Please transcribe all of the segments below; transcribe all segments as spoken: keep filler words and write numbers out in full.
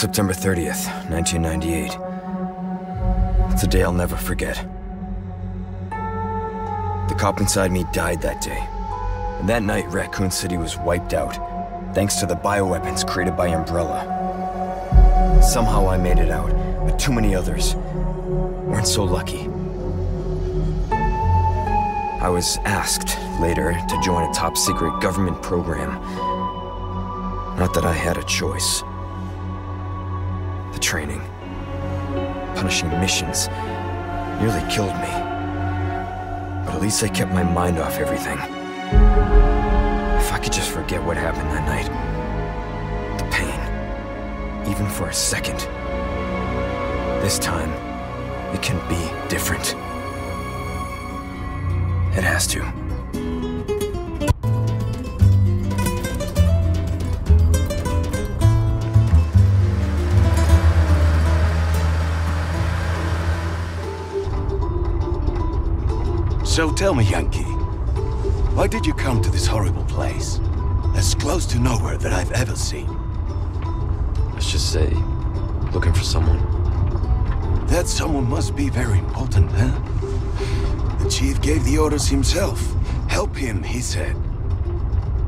September thirtieth, nineteen ninety-eight. It's a day I'll never forget. The cop inside me died that day. And that night, Raccoon City was wiped out, thanks to the bioweapons created by Umbrella. Somehow I made it out, but too many others weren't so lucky. I was asked later to join a top-secret government program. Not that I had a choice. The training, punishing missions, nearly killed me. But at least I kept my mind off everything. If I could just forget what happened that night, the pain, even for a second, this time, it can be different. It has to. So tell me, Yankee, why did you come to this horrible place? As close to nowhere that I've ever seen. Let's just say, looking for someone. That someone must be very important, huh? The chief gave the orders himself. Help him, he said.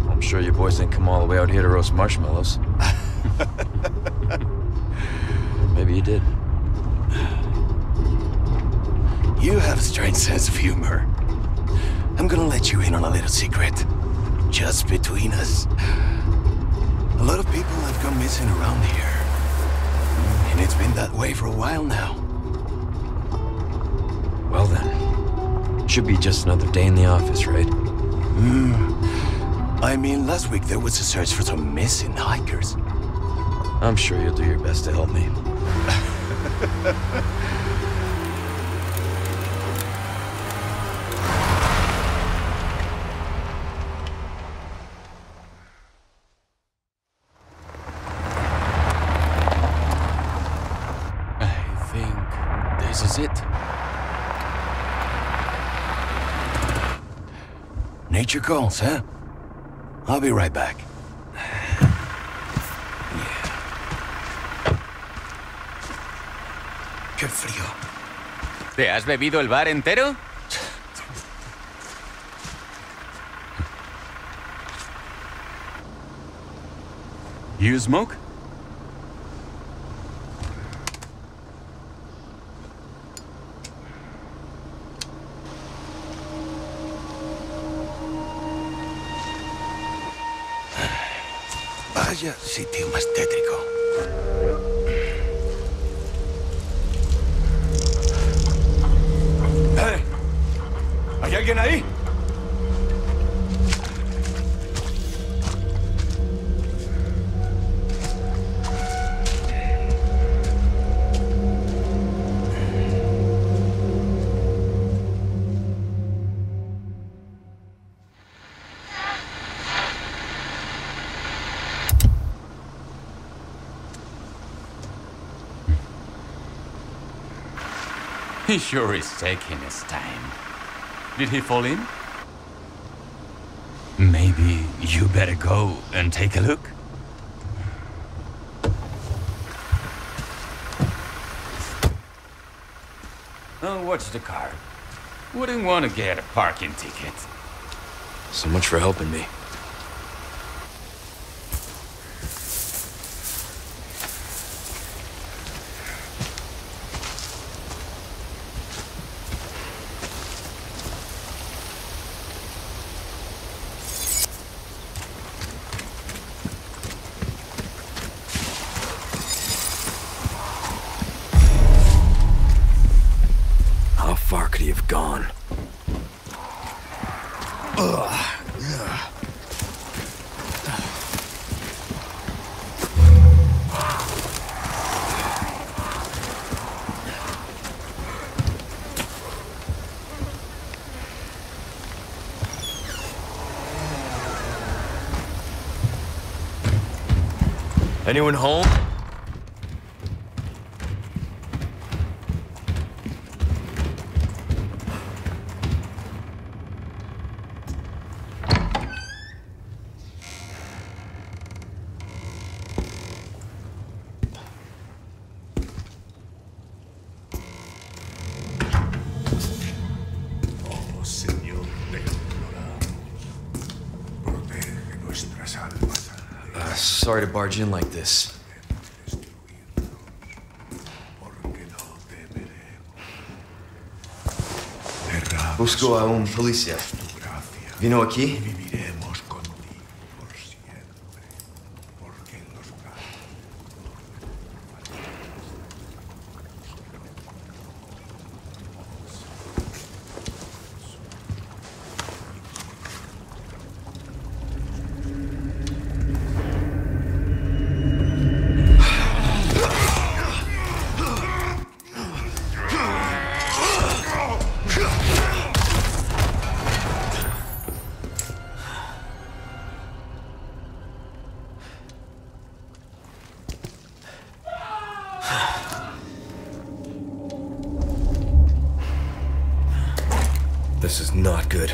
I'm sure your boys didn't come all the way out here to roast marshmallows. Maybe you did. You have a strange sense of humor. I'm gonna let you in on a little secret. Just between us. A lot of people have gone missing around here. And it's been that way for a while now. Well then. Should be just another day in the office, right? Hmm. I mean, last week there was a search for some missing hikers. I'm sure you'll do your best to help me. This is it. Nature calls, huh? I'll be right back. Yeah. ¡Qué frío! ¿Te has bebido el bar entero? You smoke? Vaya sitio más tétrico. ¡Eh! ¿Hay alguien ahí? He sure is taking his time. Did he fall in? Maybe you better go and take a look. Oh, watch the car. Wouldn't want to get a parking ticket. So much for helping me. You've gone. Ugh. Ugh. Anyone home? sorry to barge in like this. Busco a un policía. Vino aquí? This is not good.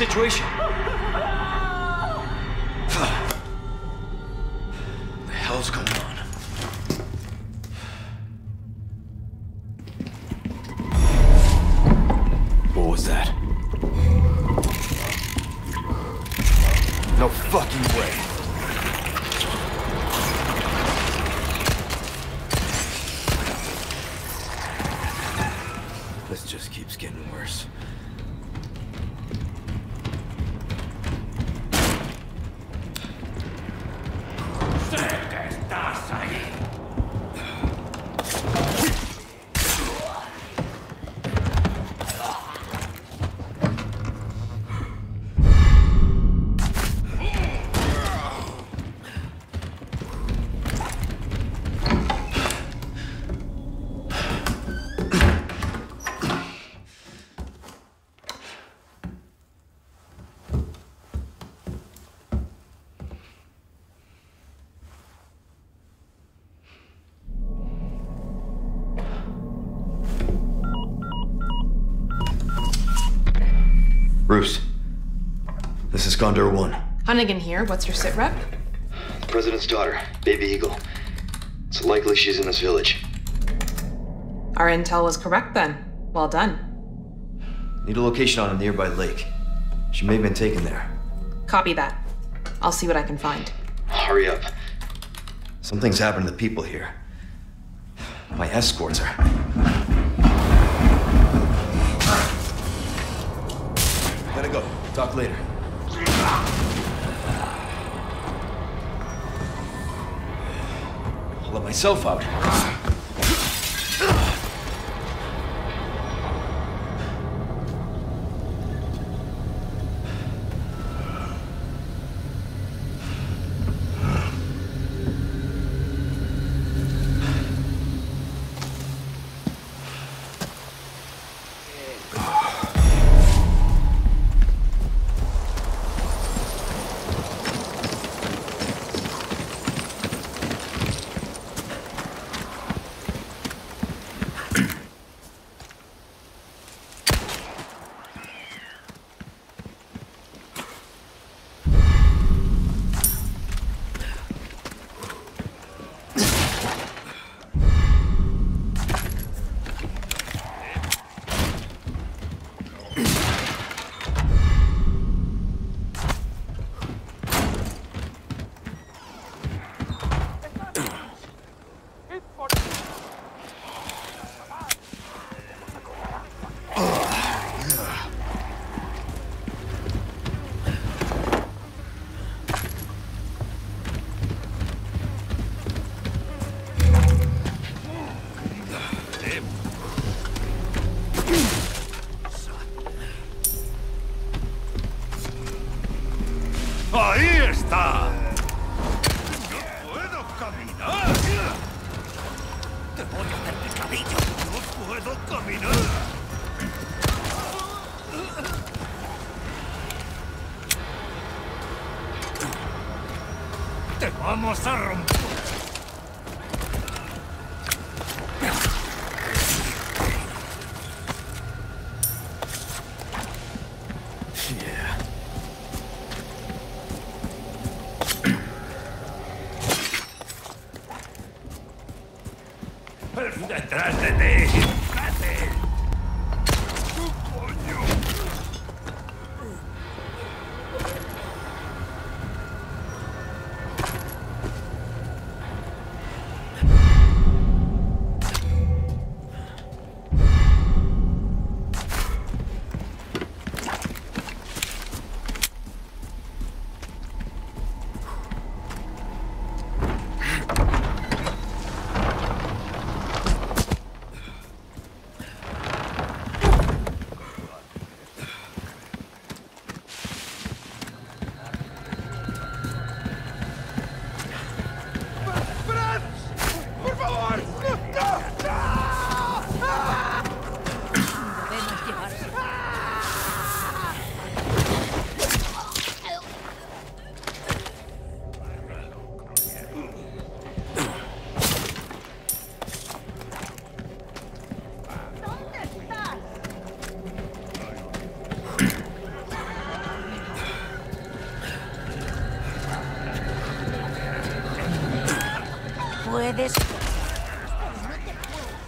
Situation. The hell's going on? What was that? No fucking way. This just keeps getting worse. Bruce, this is Condor One. Hunnigan here. What's your sit rep? The president's daughter, Baby Eagle. It's likely she's in this village. Our intel was correct then. Well done. Need a location on a nearby lake. She may have been taken there. Copy that. I'll see what I can find. Hurry up. Something's happened to the people here. My escorts are... Gotta go. Talk later. I'll let myself out. Te voy a dar el cabello. No puedo caminar. Te vamos a romper.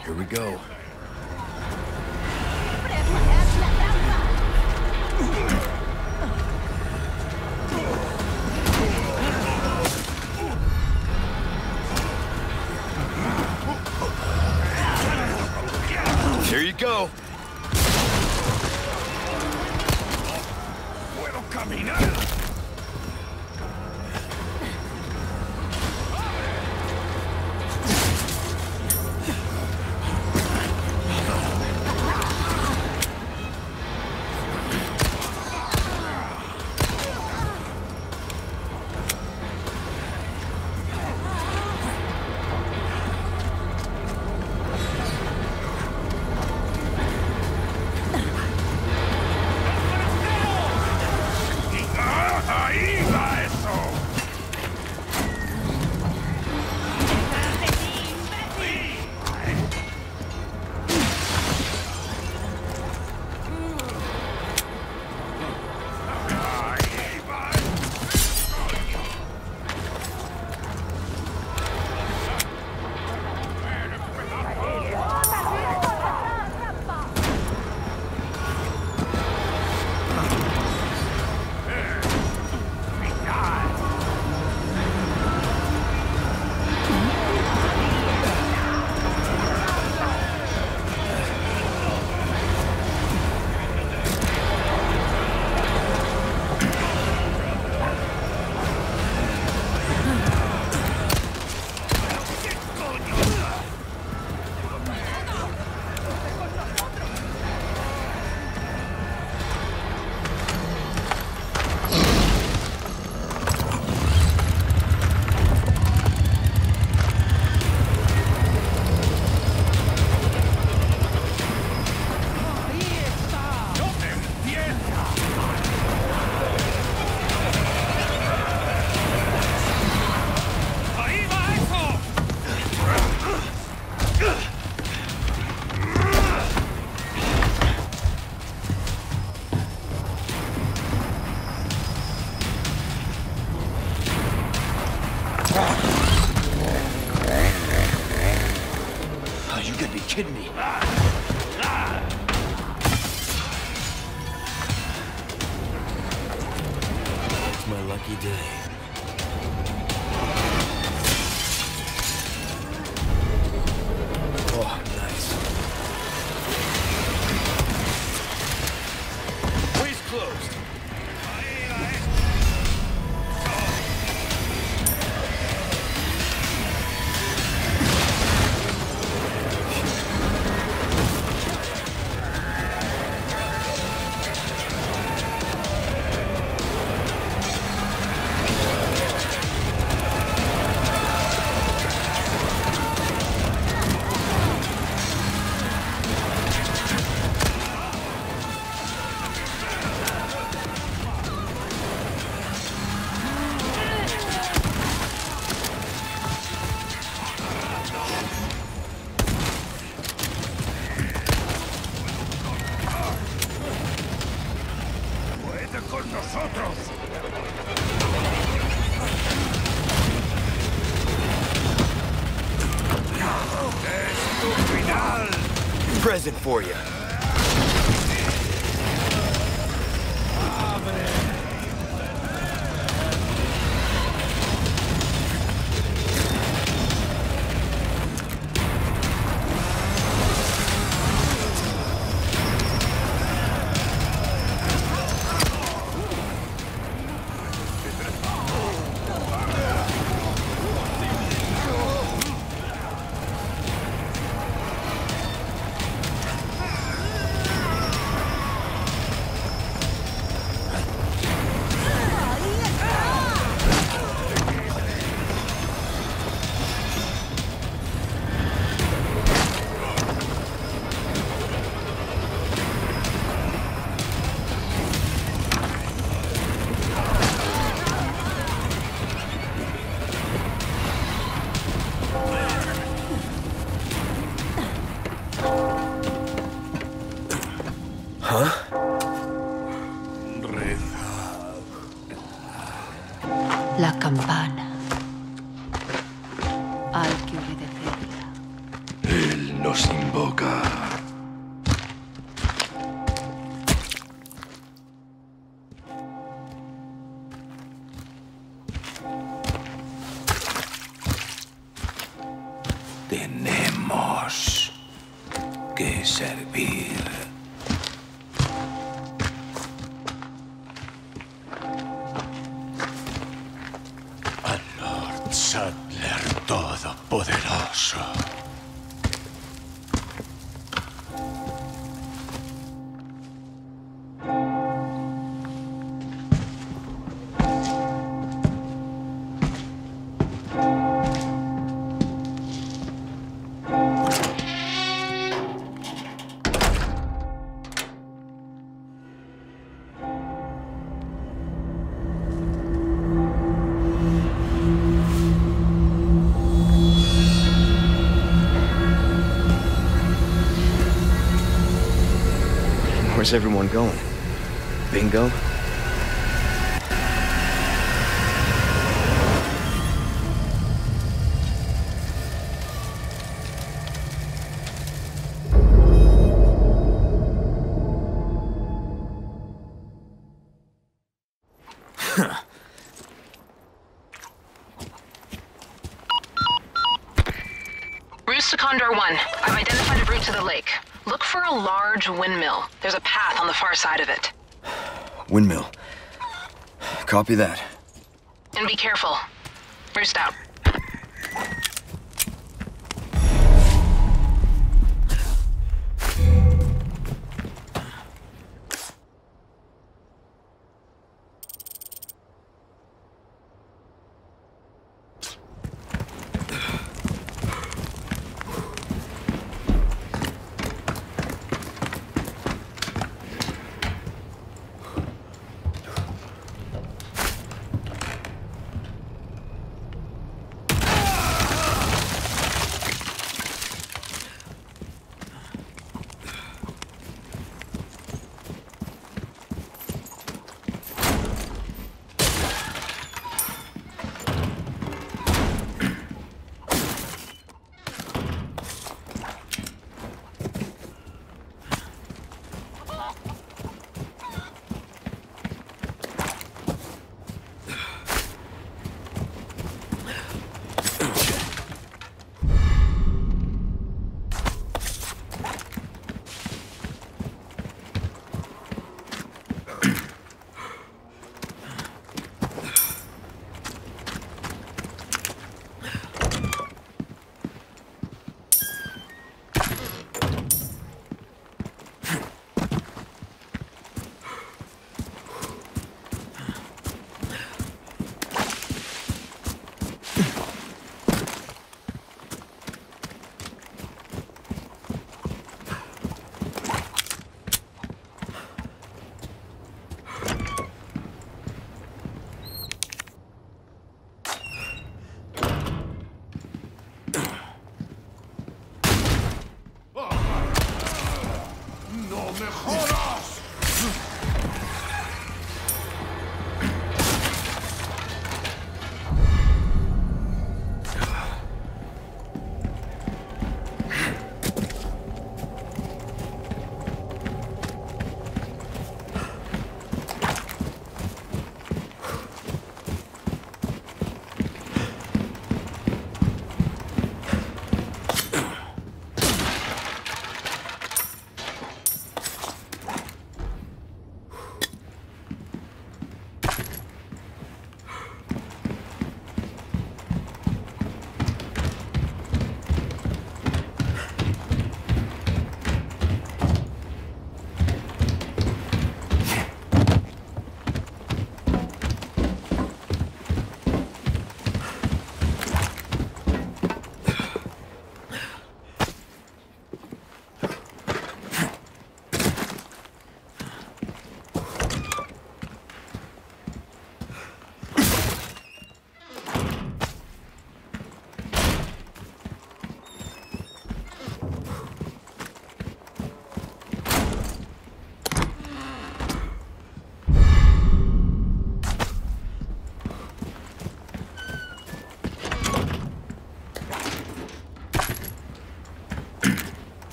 Here we go. Here you go. Puedo caminar. Present for you. Where's everyone going? Bingo? Side of it. Windmill. Copy that. And be careful. Roost out. mejoras.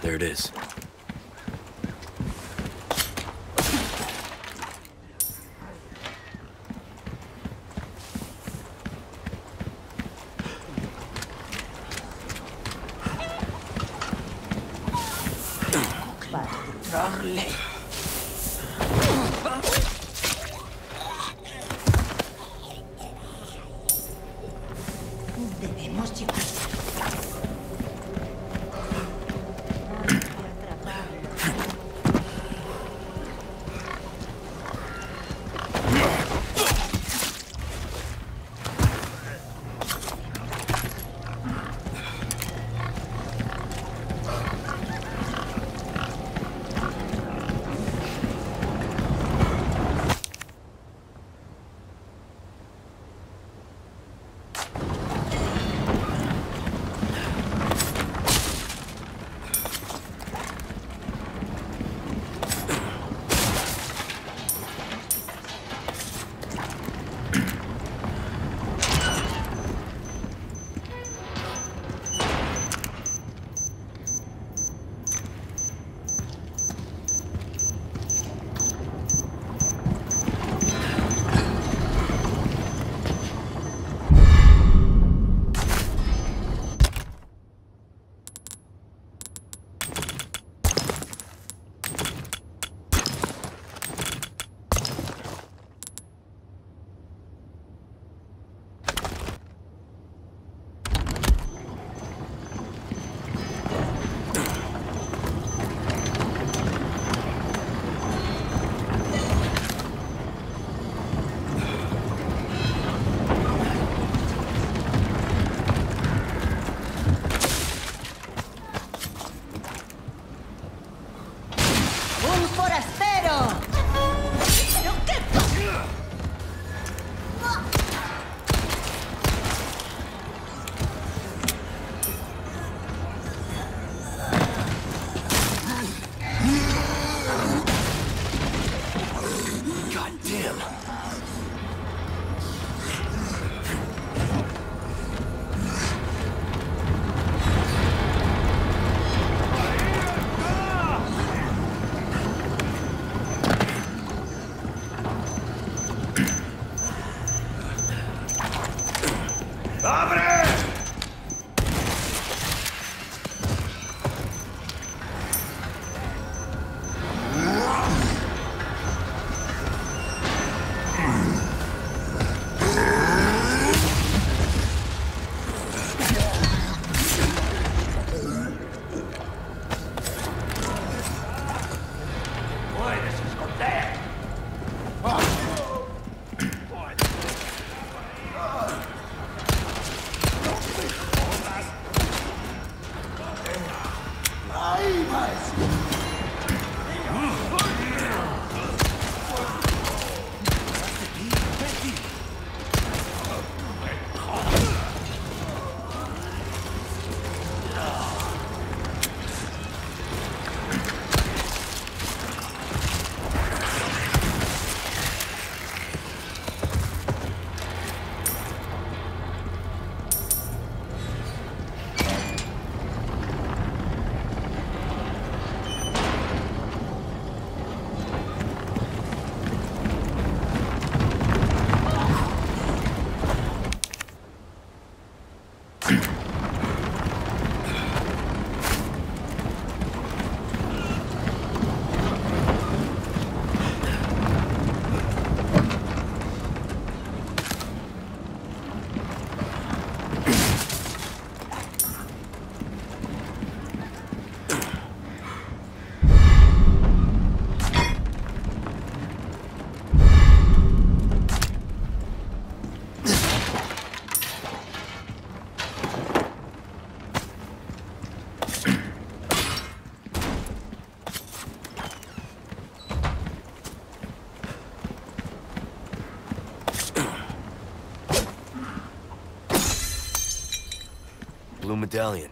There it is. What's the deal? blue medallion.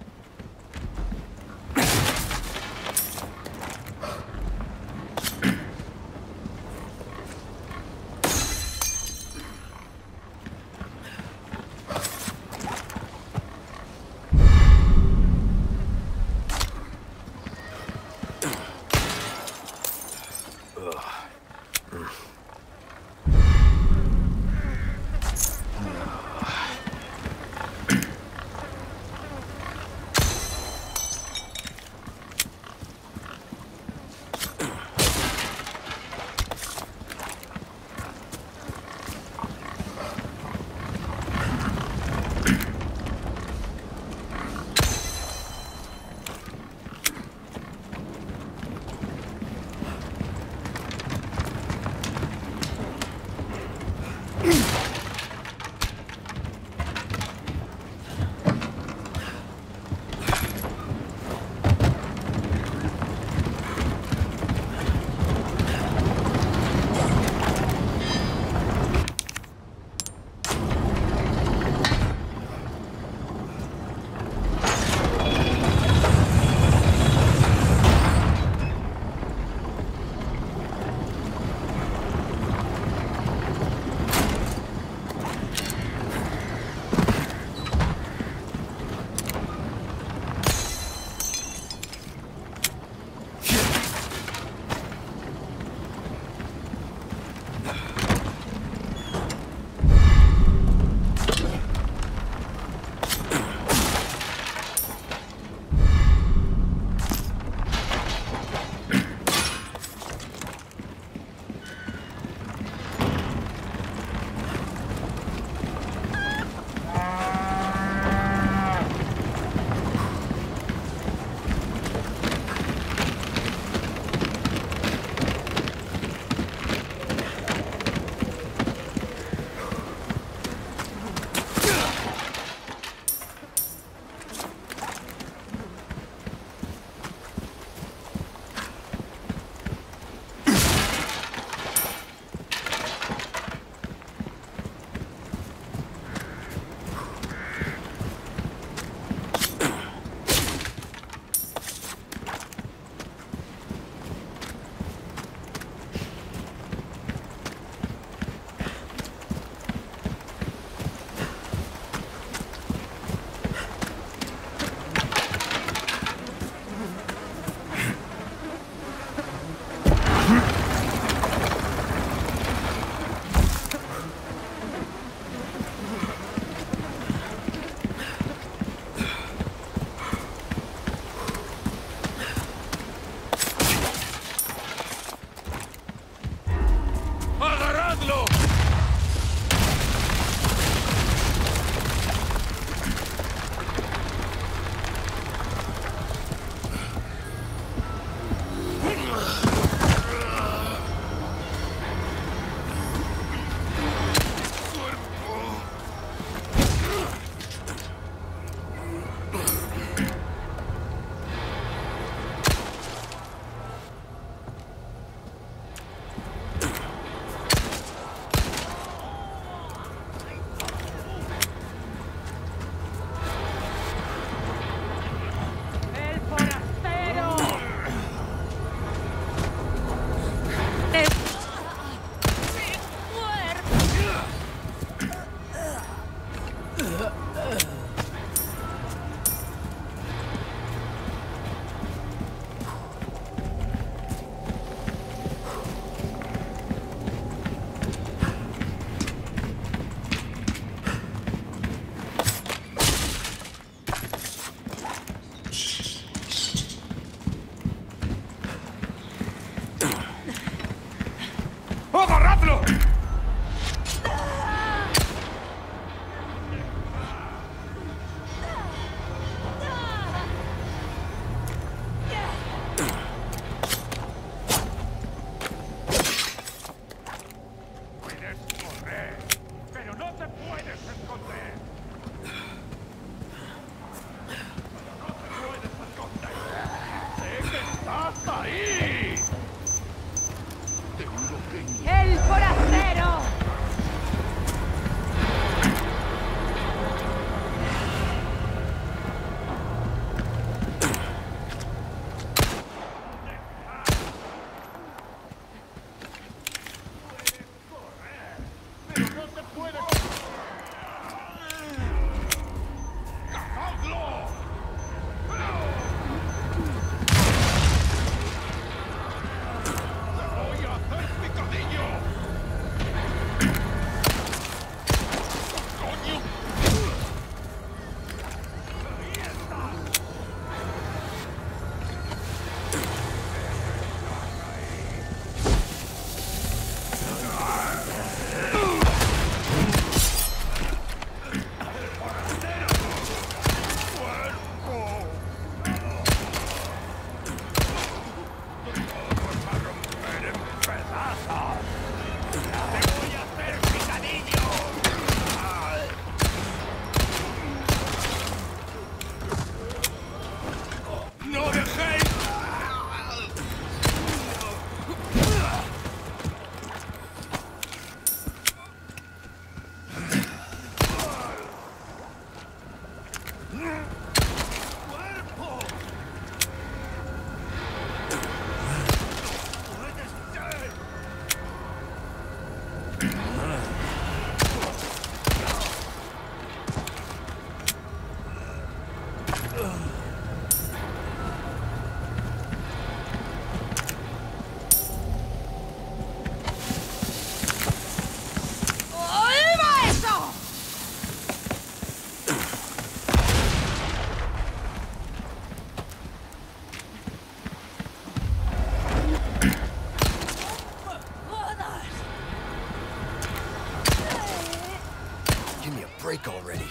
break already.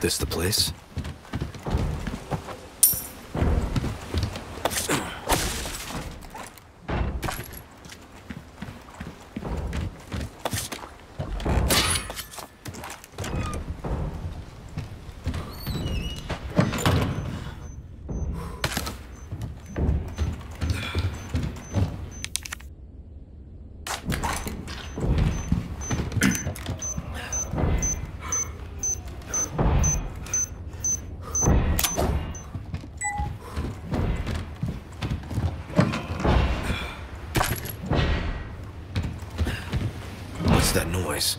This the place? That noise.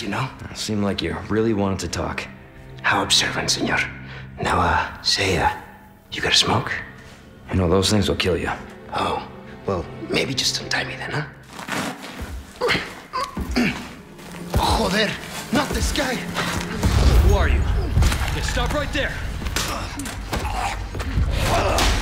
You know? It seemed like you really wanted to talk. How observant, senor. Now, uh, say, uh, you got a smoke? You know, those things will kill you. Oh, well, maybe just untie me then, huh? Joder, not this guy! Who are you? Yeah, stop right there!